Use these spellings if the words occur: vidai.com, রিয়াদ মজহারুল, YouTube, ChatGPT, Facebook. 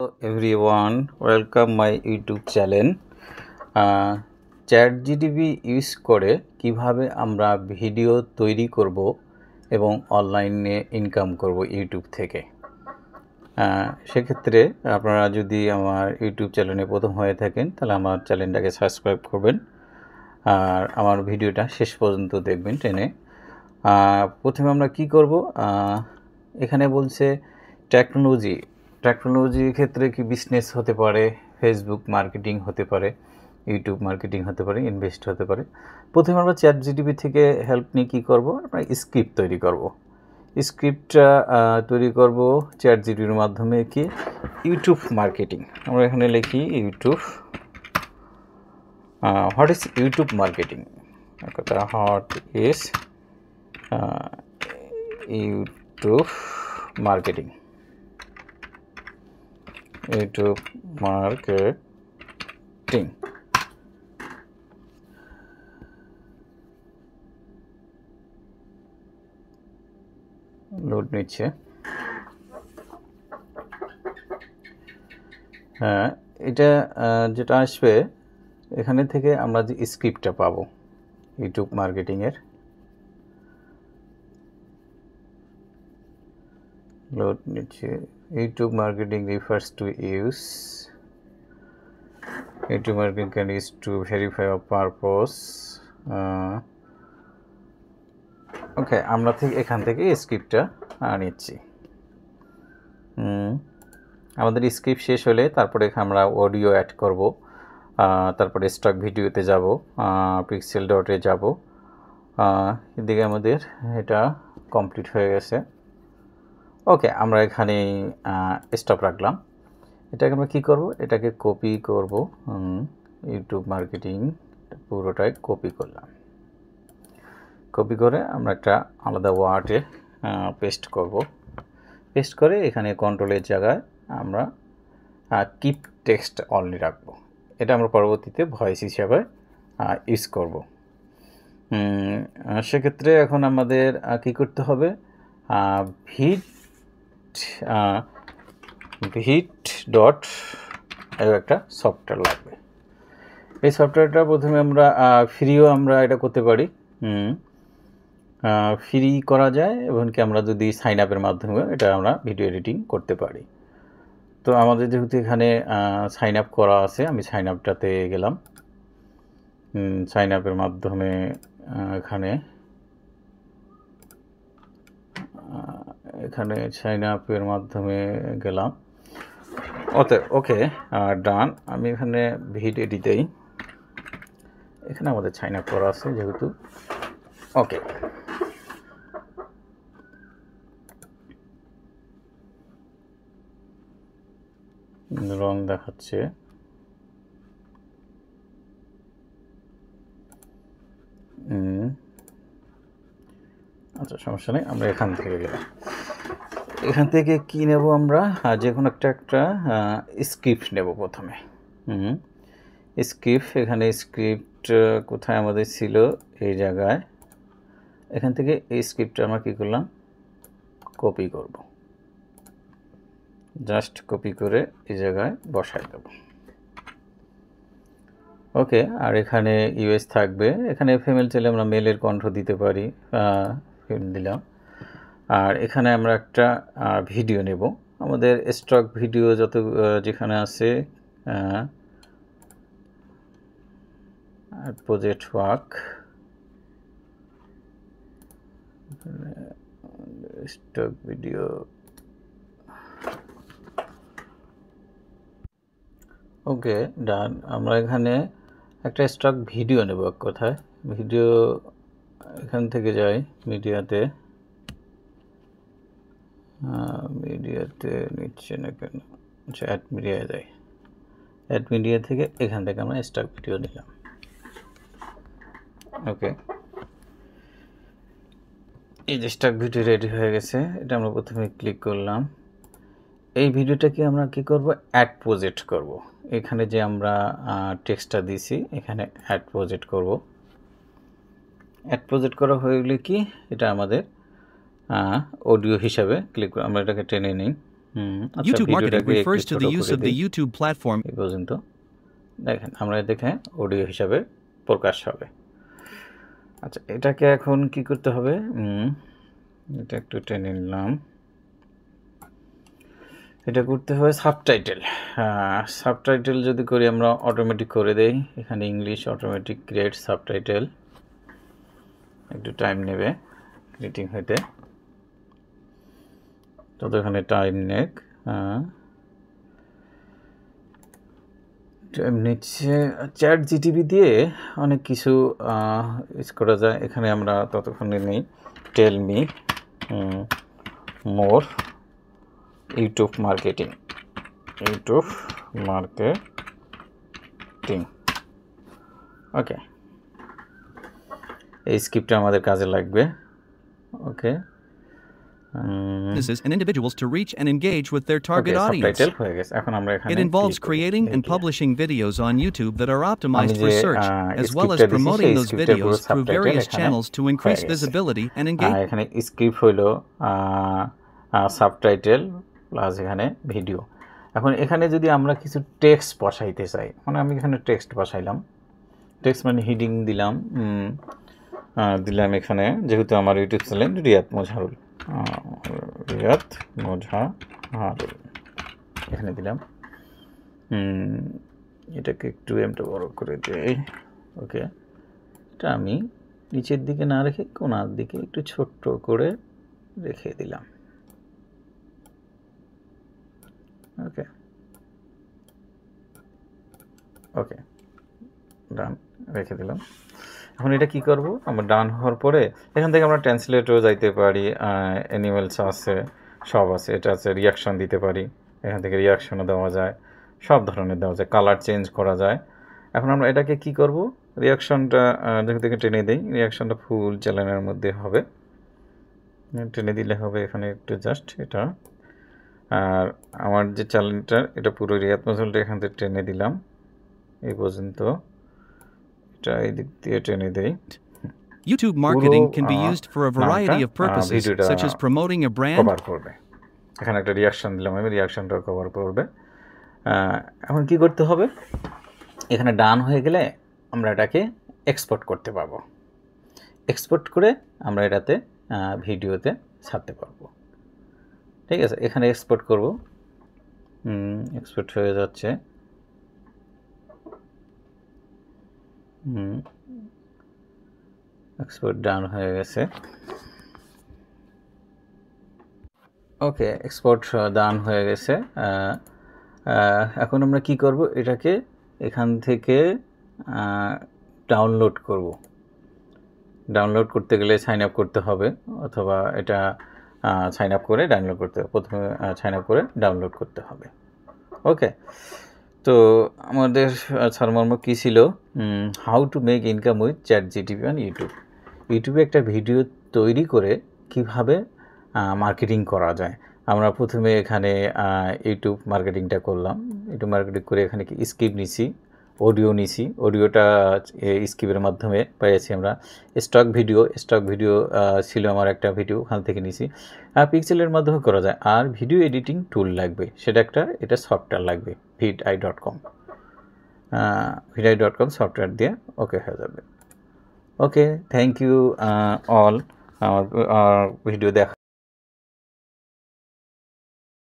Hello everyone, welcome my YouTube channel. ChatGPT use করে কিভাবে আমরা ভিডিও তৈরি করব এবং অনলাইনে ইনকাম করব ইউটিউব থেকে। সেক্ষেত্রে আপনারা যদি আমার ইউটিউব চ্যানেলে প্রথম হয়ে থাকেন তাহলে আমার চ্যানেলটাকে সাবস্ক্রাইব করবেন আর আমার ভিডিওটা শেষ পর্যন্ত দেখবেন টেনে। প্রথমে আমরা কি করব, এখানে বলছে টেকনোলজির ক্ষেত্রে কি বিজনেস হতে পারে, ফেসবুক মার্কেটিং হতে পারে, ইউটিউব মার্কেটিং হতে পারে, ইনভেস্ট হতে পারে। প্রথমে আমরা ChatGPT থেকে হেল্প নিয়ে কী করব, আমরা স্ক্রিপ্ট তৈরি করব। স্ক্রিপ্টটা তৈরি করব ChatGPT-র মাধ্যমে। কি ইউটিউব মার্কেটিং, আমরা এখানে লিখি YouTube, what is YouTube marketing, কথা what is YouTube marketing, YouTube marketing। Load नीचे हाँ इटा जेटा आसबे এখানে থেকে আমরা যে স্ক্রিপ্টটা পাবো ইউটিউব মার্কেটিং এর। লোড नीचे YouTube marketing refers to use. YouTube marketing can use to verify a purpose. Okay, আমরা ঠিক এখান থেকে স্ক্রিপ্টটা আনিচ্ছি। আমাদের স্ক্রিপ্ট শেষ হলে তারপরে আমরা অডিও অ্যাড করব, তারপরে স্টক ভিডিওতে যাব, পিক্সেল ডটে যাব। এদিকে আমাদের এটা কমপ্লিট হয়ে গেছে। ওকে, আমরা এখানে স্টপ রাখলাম। এটাকে আমরা কি করব, এটাকে কপি করব। ইউটিউব মার্কেটিং পুরোটাই কপি করলাম। কপি করে আমরা একটা আলাদা ওয়ার্ডে পেস্ট করব। পেস্ট করে এখানে কন্ট্রোলের জায়গায় আমরা কিপ টেক্সট অনলি রাখব। এটা আমরা পরবর্তীতে ভয়েস হিসাবে ইউজ করব। সেক্ষেত্রে এখন আমাদের কী করতে হবে, vidai.com একটা সফটওয়্যার লাগবে। এই সফটওয়্যারটা প্রথমে আমরা ফ্রিও আমরা এটা করতে পারি, ফ্রি করা যায়, এমনকি আমরা যদি সাইন আপের মাধ্যমে এটা আমরা ভিডিও এডিটিং করতে পারি। তো আমাদের যেহেতু এখানে সাইন আপ করা আছে, আমি সাইন আপটাতে গেলাম। সাইন আপের মাধ্যমে এখানে এখানে সাইন আপের মাধ্যমে গেলাম। ওকে ডান। আমি এখানে ভিডিও দিতেই এখানে আমাদের সাইন আপ করা আছে যেহেতু। ওকে, রং দেখাচ্ছে। আচ্ছা, সমস্যা নেই। আমরা এখান থেকে গেলাম, এখান থেকে কি নেব আমরা, যে কোনো একটা স্ক্রিপ্ট নেব প্রথমে। স্ক্রিপ্ট, এখানে স্ক্রিপ্ট কোথায় আমাদের ছিল, এই জায়গায়। এখান থেকে এই স্ক্রিপ্টটা আমরা কী করলাম, কপি করব। জাস্ট কপি করে এই জায়গায় বসাই দেব। ওকে, আর এখানে ইউএস থাকবে। এখানে ফিমেল চাইলে আমরা মেলের কণ্ঠ দিতে পারি, দিলাম। আর এখানে আমরা একটা ভিডিও নেব, আমাদের স্টক ভিডিও যত যেখানে আছে, project work, stock video. Okay done. আমরা এখানে একটা স্টক ভিডিও নেব। কোথায় ভিডিও, এখান থেকে যাই মিডিয়াতে। মিডিয়াতে নিচ্ছে না কেন, আচ্ছা অ্যাড মিডিয়ায় যাই। অ্যাড মিডিয়া থেকে এখান থেকে আমরা স্টক ভিডিও নিলাম। ওকে, এই যে স্টক ভিডিও রেডি হয়ে গেছে। এটা আমরা প্রথমে ক্লিক করলাম। এই ভিডিওটাকে আমরা কি করব, অ্যাড প্রজেক্ট করব। এখানে যে আমরা টেক্সটটা দিয়েছি এখানে অ্যাড প্রজেক্ট করব। অ্যাড প্রজেক্ট করা হয়ে গেলে কি, এটা আমাদের অডিও হিসাবে ক্লিক করে আমরা এটাকে টেনে নিই। YouTube marketing refers to the use of the YouTube platform. দেখেন আমরা দেখে অডিও হিসাবে প্রকাশ হবে। আচ্ছা এটাকে এখন কি করতে হবে, এটা একটু টেনে নিলাম, এটা করতে হবে সাবটাইটেল। সাবটাইটেল যদি করি আমরা অটোমেটিক করে দেই, এখানে ইংলিশ অটোমেটিক ক্রিয়েট সাবটাইটেল, একটু টাইম নেবে ক্রিয়েটিং হতে, ততক্ষণে টাইম নেক। নিচে চ্যাট জিটিপি দিয়ে অনেক কিছু ইউজ করা যায়, এখানে আমরা ততক্ষণে নেই। Tell me more YouTube marketing, YouTube marketing, okay এই স্ক্রিপ্টটা আমাদের কাজে লাগবে। ওকে and individuals to reach and engage with their target audience. It involves creating and publishing videos on YouTube that are optimized for search, as well as promoting those videos through various channels to increase visibility and engagement. Script holo subtitle plus ekhane video. এখন এখানে যদি আমরা কিছু text বসাইতে চাই, মানে আমি এখানে টেক্সট বসাইলাম, টেক্সট মানে হেডিং দিলাম, দিলাম এখানে যেহেতু আমার ইউটিউব চ্যানেল রিয়াদ মজহারুল, রিয়াদ মজহারুল এখানে দিলাম, এটাকে একটু এমটা বড় করে দেই। ওকে এটা আমি নিচের দিকে না রেখে কোনার দিকে একটু ছোট্ট করে রেখে দিলাম। ওকে ওকে ডান রেখে দিলাম। এখন এটা কি করব, আমরা ডান হওয়ার পরে এখান থেকে আমরা ট্রান্সলেটও যাইতে পারি, অ্যানিমেলস আছে, সব আছে, এটা আছে, রিয়াকশন দিতে পারি, এখান থেকে রিয়াকশনও দেওয়া যায়, সব ধরনের দেওয়া যায়, কালার চেঞ্জ করা যায়। এখন আমরা এটাকে কি করব, রিয়াকশনটা যেখান থেকে টেনে দিই, রিয়াকশনটা ফুল চ্যানেলের মধ্যে হবে, টেনে দিলে হবে এখানে একটু জাস্ট এটা। আর আমার যে চ্যানেলটা এটা পুরো রিয়াদ মজলটা এখান থেকে টেনে দিলাম এই পর্যন্ত, YouTube marketing can be used for a variety of purposes, such as promoting a brand. এখানে একটা রিঅ্যাকশন দিলাম, আমি রিঅ্যাকশনটা কভার করবে। এখন কি করতে হবে, এখানে ডান হয়ে গেলে আমরা এটাকে এক্সপোর্ট করতে পারবো, এক্সপোর্ট করে আমরা এটাতে ভিডিওতে ছাড়তে পারবো। ঠিক আছে এখানে এক্সপোর্ট করব, এক্সপোর্ট হয়ে যাচ্ছে। এক্সপোর্ট ডান হয়ে গেছে। ওকে এক্সপোর্ট ডান হয়ে গেছে। এখন আমরা কি করব, এটাকে এখান থেকে ডাউনলোড করব। ডাউনলোড করতে গেলে সাইন আপ করতে হবে, অথবা এটা সাইন আপ করে ডাউনলোড করতে হবে, প্রথমে সাইন আপ করে ডাউনলোড করতে হবে। ওকে তো আমাদের সারমর্ম কী ছিল, how to make income with chat জিটিপি অন ইউটিউব, ইউটিউবে একটা ভিডিও তৈরি করে কিভাবে মার্কেটিং করা যায়। আমরা প্রথমে এখানে ইউটিউব মার্কেটিংটা করলাম, ইউটিউব মার্কেটিং করে এখানে কি স্ক্রিপ্ট নিছি, অডিও নিছি, অডিওটা স্ক্রিপ্টের মাধ্যমে পেয়েছি আমরা। স্টক ভিডিও, স্টক ভিডিও ছিল আমার একটা ভিডিও, ওখান থেকে নিছি। আর পিক্সেলের মাধ্যমে করা যায়। আর ভিডিও এডিটিং টুল লাগবে, সেটা একটা এটা সফটওয়্যার লাগবে, vidai.com, vidai.com সফটওয়্যার দিয়ে ওকে হয়ে যাবে। ওকে থ্যাংক ইউ অল, আমার ভিডিও দেখা।